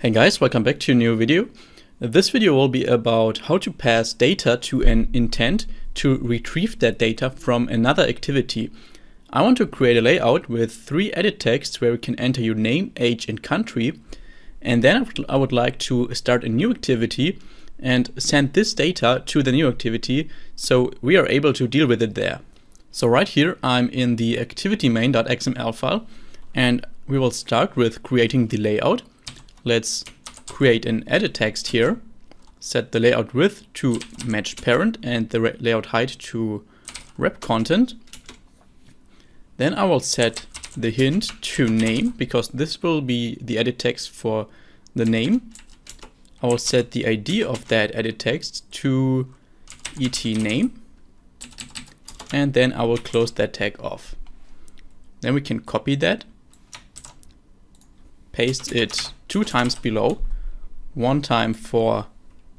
Hey guys, welcome back to a new video. This video will be about how to pass data to an intent to retrieve that data from another activity. I want to create a layout with three edit texts where we can enter your name, age and country. And then I would like to start a new activity and send this data to the new activity so we are able to deal with it there. So right here I'm in the activity_main.xml file and we will start with creating the layout. Let's create an edit text here, set the layout width to match parent and the layout height to wrap content. Then I will set the hint to name because this will be the edit text for the name. I will set the ID of that edit text to et_name and then I will close that tag off. Then we can copy that, paste it two times below, one time for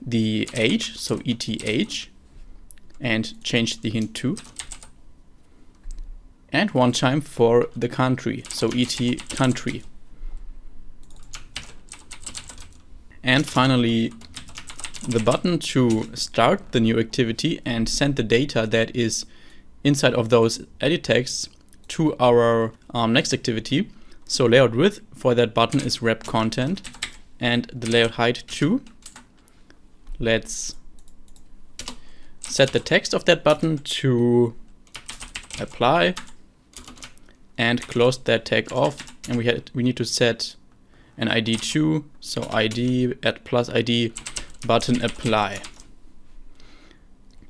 the age, so et_age, and change the hint to, and one time for the country, so et_country. And finally the button to start the new activity and send the data that is inside of those edit texts to our next activity. So layout width for that button is wrap content and the layout height 2. Let's set the text of that button to apply and close that tag off, and we need to set an ID 2, so ID at plus ID button apply.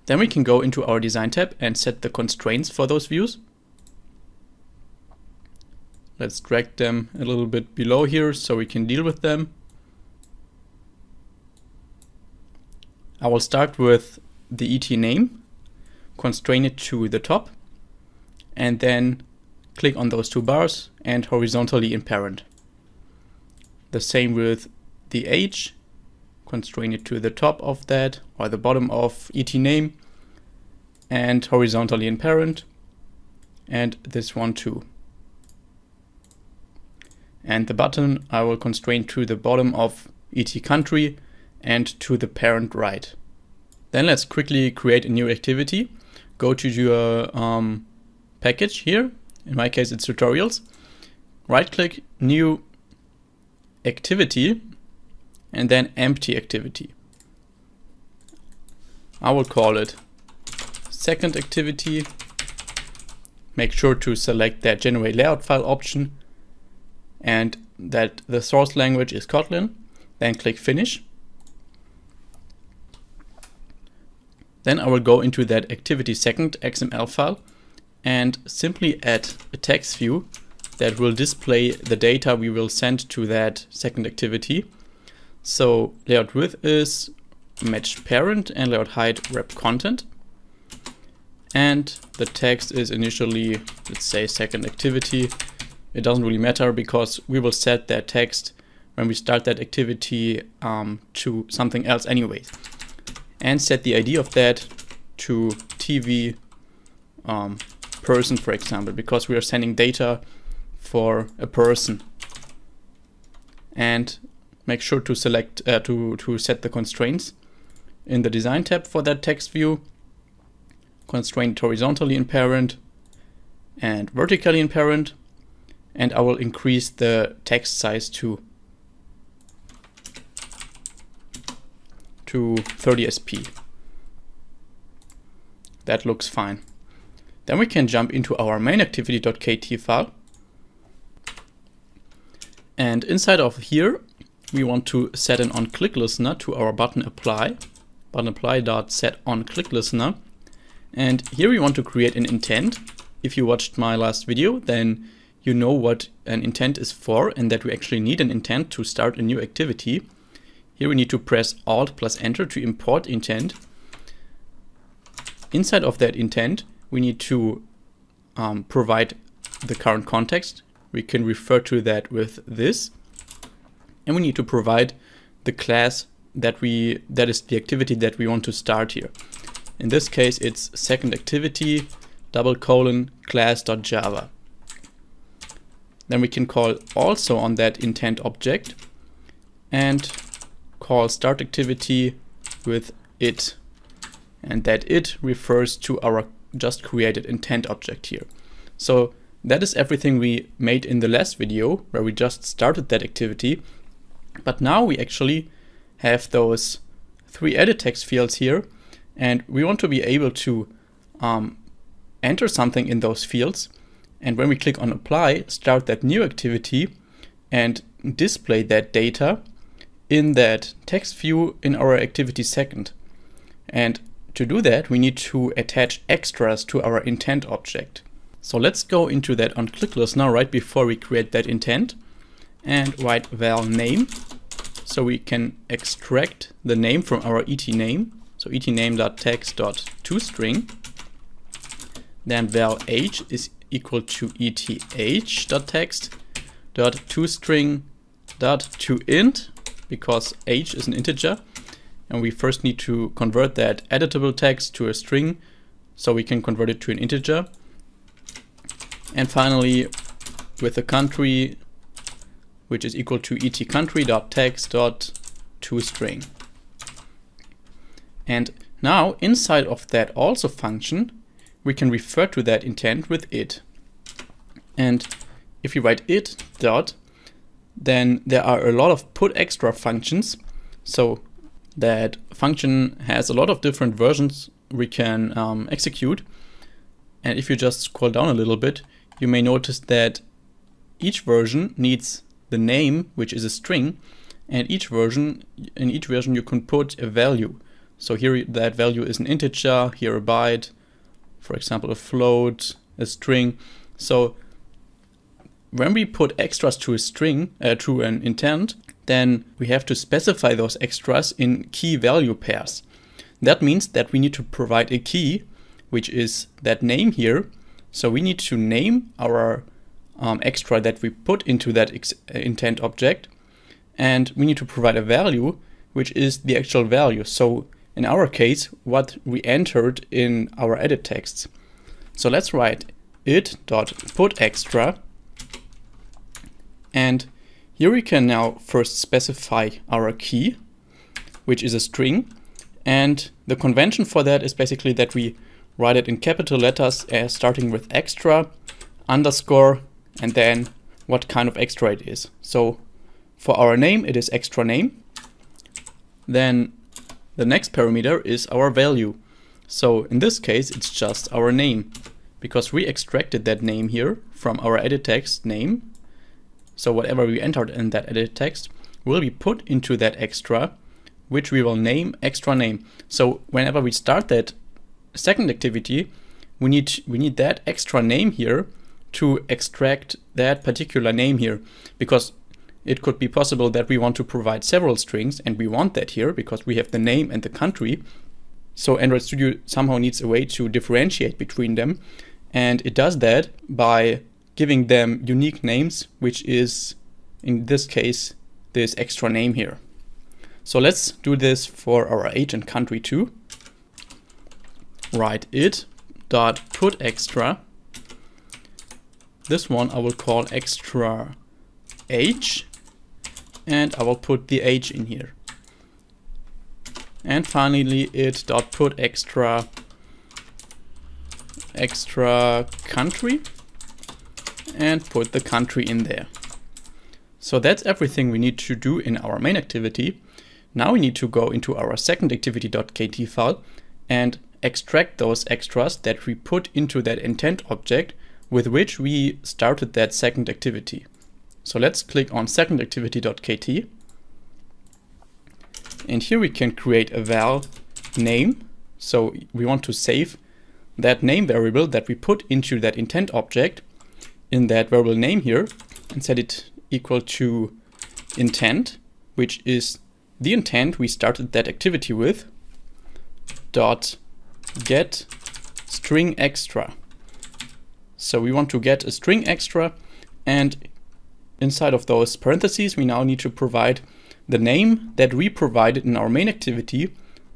Then we can go into our design tab and set the constraints for those views. Let's drag them a little bit below here so we can deal with them. I will start with the et_name, constrain it to the top, and then click on those two bars and horizontally in parent. The same with the age, constrain it to the top of that or the bottom of et_name and horizontally in parent, and this one too. And the button I will constrain to the bottom of et_country and to the parent right. Then let's quickly create a new activity. Go to your package here, in my case it's tutorials. Right click, new activity, and then empty activity. I will call it second activity. Make sure to select that generate layout file option and that the source language is Kotlin, then click Finish. Then I will go into that activity_second.xml file and simply add a text view that will display the data we will send to that second activity. So layout width is match parent and layout height wrap content. And the text is initially, let's say, second activity. It doesn't really matter because we will set that text when we start that activity to something else anyways. And set the ID of that to TV person, for example, because we are sending data for a person. And make sure to select to set the constraints in the design tab for that text view. Constrain it horizontally in parent and vertically in parent. And I will increase the text size to 30 sp. That looks fine. Then we can jump into our main_activity.kt file. And inside of here, we want to set an onClick listener to our button_apply.setOnClickListener. And here we want to create an intent. If you watched my last video, then you know what an intent is for and that we actually need an intent to start a new activity. Here we need to press Alt plus Enter to import intent. Inside of that intent, we need to provide the current context. We can refer to that with this. And we need to provide the class that is the activity that we want to start here. In this case, it's second activity, : class.java. Then we can call also on that intent object and call start activity with it, and that it refers to our just created intent object here. So that is everything we made in the last video, where we just started that activity, but now we actually have those three edit text fields here, and we want to be able to enter something in those fields, and when we click on apply, start that new activity and display that data in that text view in our activity second. And to do that, we need to attach extras to our intent object. So let's go into that on click list now, right before we create that intent, and write val name, so we can extract the name from our et name. So et name.text.toString, then val age is equal to et_age.text.toString.toInt, because age is an integer, and we first need to convert that editable text to a string so we can convert it to an integer. And finally, with the country, which is equal to et_country.text.toString. And now inside of that also function, we can refer to that intent with it. And if you write it dot, then there are a lot of putExtra functions. So that function has a lot of different versions we can execute. And if you just scroll down a little bit, you may notice that each version needs the name, which is a string, and in each version you can put a value. So here that value is an integer, here a byte, for example a float, a string. So when we put extras to a string, to an intent, then we have to specify those extras in key value pairs. That means that we need to provide a key, which is that name here. So we need to name our extra that we put into that intent object, and we need to provide a value, which is the actual value. So in our case, what we entered in our edit text. So let's write it.putExtra, and here we can now first specify our key, which is a string, and the convention for that is basically that we write it in capital letters, starting with extra, underscore, and then what kind of extra it is. So for our name, it is extra name. Then the next parameter is our value. So in this case, it's just our name, because we extracted that name here from our edit text name. So whatever we entered in that edit text will be put into that extra, which we will name extra name. So whenever we start that second activity, we need that extra name here to extract that particular name here, because it could be possible that we want to provide several strings, and we want that here because we have the name and the country. So Android Studio somehow needs a way to differentiate between them, and it does that by giving them unique names, which is in this case this extra name here. So let's do this for our age and country too. Write it.putExtra. This one I will call extra age, and I will put the age in here. And finally it.putExtra extra country, and put the country in there. So that's everything we need to do in our main activity. Now we need to go into our second_activity.kt file and extract those extras that we put into that intent object with which we started that second activity. So let's click on second_activity.kt, and here we can create a val name. So we want to save that name variable that we put into that intent object in that variable name here, and set it equal to intent, which is the intent we started that activity with, dot getStringExtra. So we want to get a string extra, and inside of those parentheses we now need to provide the name that we provided in our main activity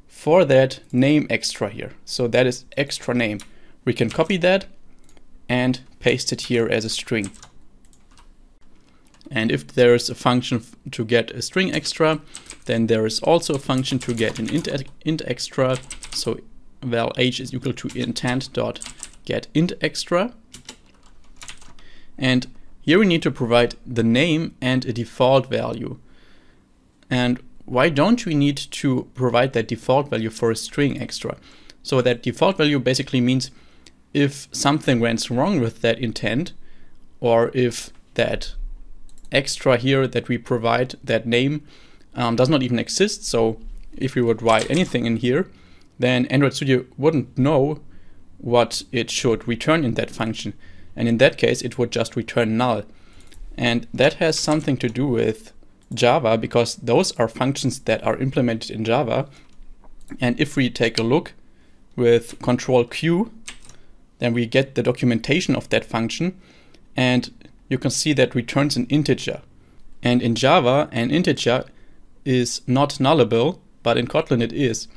for that name extra here. So that is extra name. We can copy that and paste it here as a string. And if there is a function to get a string extra, then there is also a function to get an int extra. So val age is equal to intent.getIntExtra. And here we need to provide the name and a default value. And why don't we need to provide that default value for a string extra? So that default value basically means if something went wrong with that intent, or if that extra here that we provide, that name, does not even exist. So if we would write anything in here, then Android Studio wouldn't know what it should return in that function. And in that case, it would just return null. And that has something to do with Java, because those are functions that are implemented in Java. And if we take a look with Control Q, then we get the documentation of that function. And you can see that returns an integer. And in Java, an integer is not nullable, but in Kotlin it is.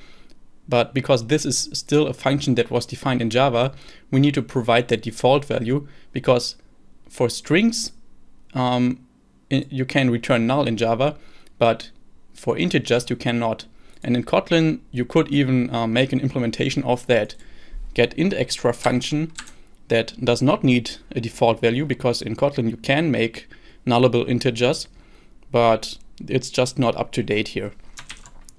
But because this is still a function that was defined in Java, we need to provide that default value, because for strings, you can return null in Java, but for integers you cannot. And in Kotlin, you could even make an implementation of that getIntExtra function that does not need a default value, because in Kotlin you can make nullable integers, but it's just not up to date here.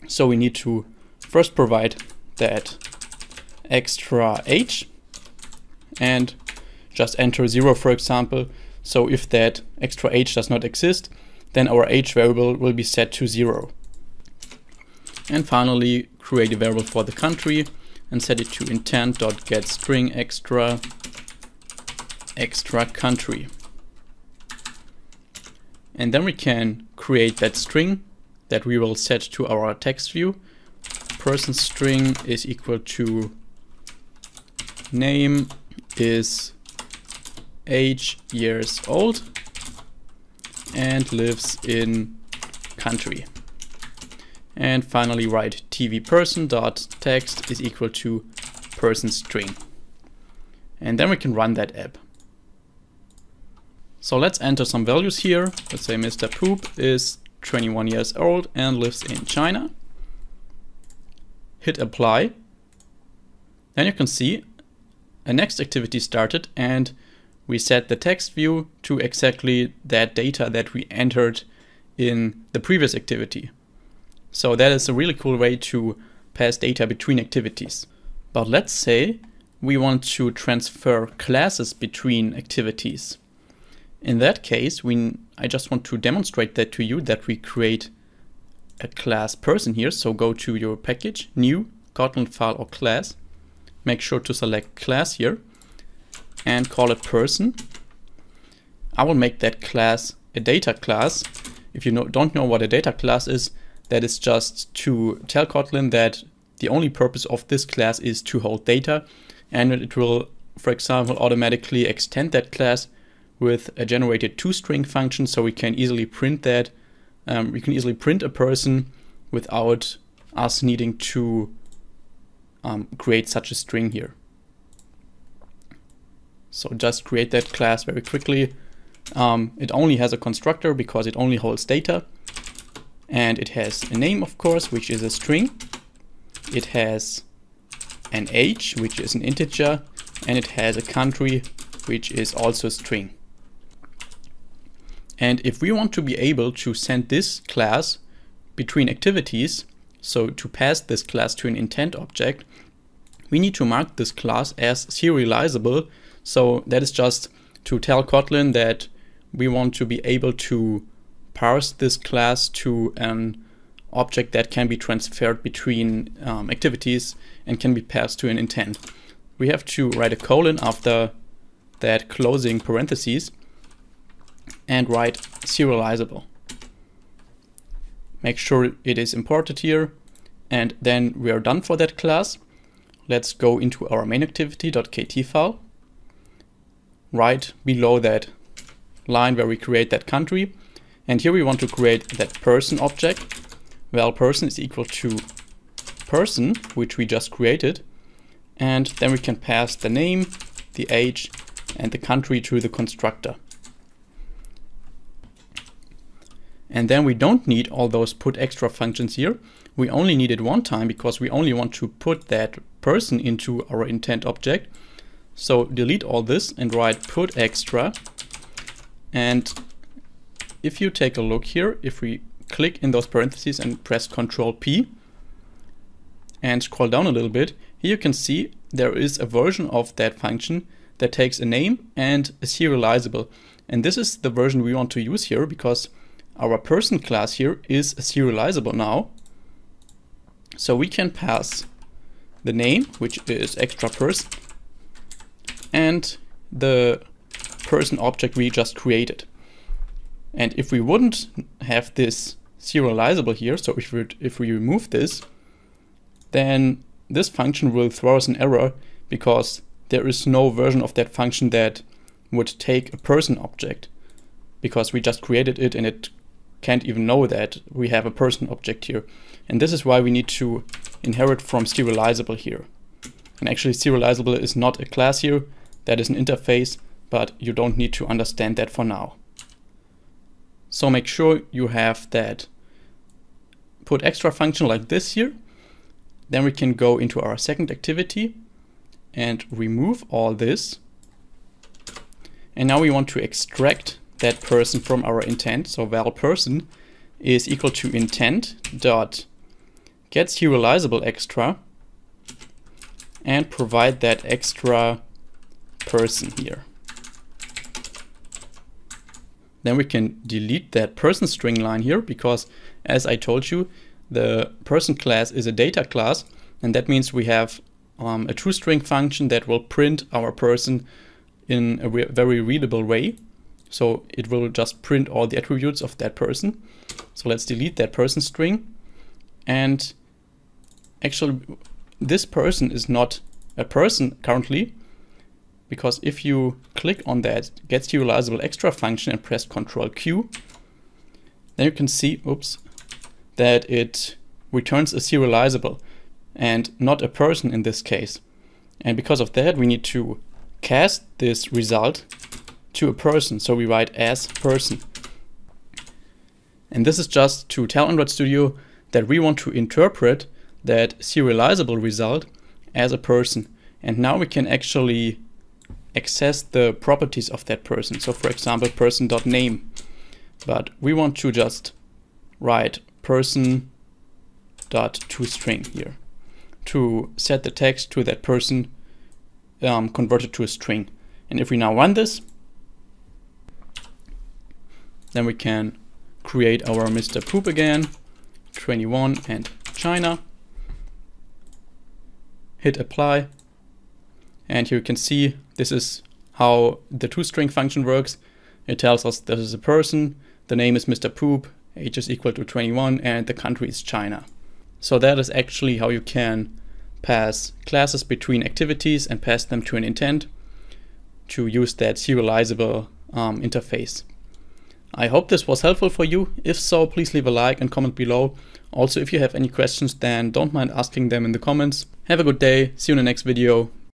So we need to first provide that extra age and just enter 0, for example. So if that extra age does not exist, then our age variable will be set to 0. And finally, create a variable for the country and set it to intent.getStringExtra extra country. And then we can create that string that we will set to our text view. Person string is equal to name is age years old and lives in country. And finally write TV person dot text is equal to person string. And then we can run that app. So let's enter some values here. Let's say Mr. Poop is 21 years old and lives in China. Hit apply. Then you can see a next activity started, and we set the text view to exactly that data that we entered in the previous activity. So that is a really cool way to pass data between activities. But let's say we want to transfer classes between activities. In that case, I just want to demonstrate that to you, that we create a class person here. So go to your package, new, Kotlin file or class. Make sure to select class here and call it person. I will make that class a data class. If you don't know what a data class is, that is just to tell Kotlin that the only purpose of this class is to hold data. And it will, for example, automatically extend that class with a generated toString function, so we can easily print that. We can easily print a person without us needing to create such a string here. So just create that class very quickly. It only has a constructor because it only holds data, and it has a name, of course, which is a string. It has an age, which is an integer, and it has a country, which is also a string. And if we want to be able to send this class between activities, so to pass this class to an intent object, we need to mark this class as serializable. So that is just to tell Kotlin that we want to be able to parse this class to an object that can be transferred between activities and can be passed to an intent. We have to write a colon after that closing parentheses and write serializable. Make sure it is imported here, and then we are done for that class. Let's go into our main_activity.kt file. Right below that line where we create that country, and here we want to create that person object. Val person is equal to person, which we just created, and then we can pass the name, the age, and the country to the constructor. And then we don't need all those putExtra functions here. We only need it one time because we only want to put that person into our intent object. So delete all this and write putExtra. And if you take a look here, if we click in those parentheses and press Control P and scroll down a little bit, here you can see there is a version of that function that takes a name and a serializable. And this is the version we want to use here because our person class here is serializable now. So we can pass the name, which is extra person, and the person object we just created. And if we wouldn't have this serializable here, so if we remove this, then this function will throw us an error because there is no version of that function that would take a person object, because we just created it and it can't even know that we have a person object here. And this is why we need to inherit from serializable here. And actually serializable is not a class here, that is an interface, but you don't need to understand that for now. So make sure you have that putExtra function like this here. Then we can go into our second activity and remove all this. And now we want to extract that person from our intent. So val person is equal to intent dot get serializable extra and provide that extra person here. Then we can delete that person string line here because, as I told you, the person class is a data class, and that means we have a toString function that will print our person in a very readable way. So it will just print all the attributes of that person. So let's delete that person string. And actually, this person is not a person currently, because if you click on that getSerializableExtra function and press Ctrl Q, then you can see, oops, that it returns a serializable and not a person in this case. And because of that, we need to cast this result to a person, so we write as person. And this is just to tell Android Studio that we want to interpret that serializable result as a person. And now we can actually access the properties of that person. So for example, person.name, but we want to just write person.toString here to set the text to that person converted to a string. And if we now run this, then we can create our Mr. Poop again, 21 and China. Hit apply. And here you can see this is how the toString function works. It tells us this is a person, the name is Mr. Poop, age is equal to 21, and the country is China. So that is actually how you can pass classes between activities and pass them to an intent to use that serializable interface. I hope this was helpful for you. If so, please leave a like and comment below. Also, if you have any questions, then don't mind asking them in the comments. Have a good day. See you in the next video.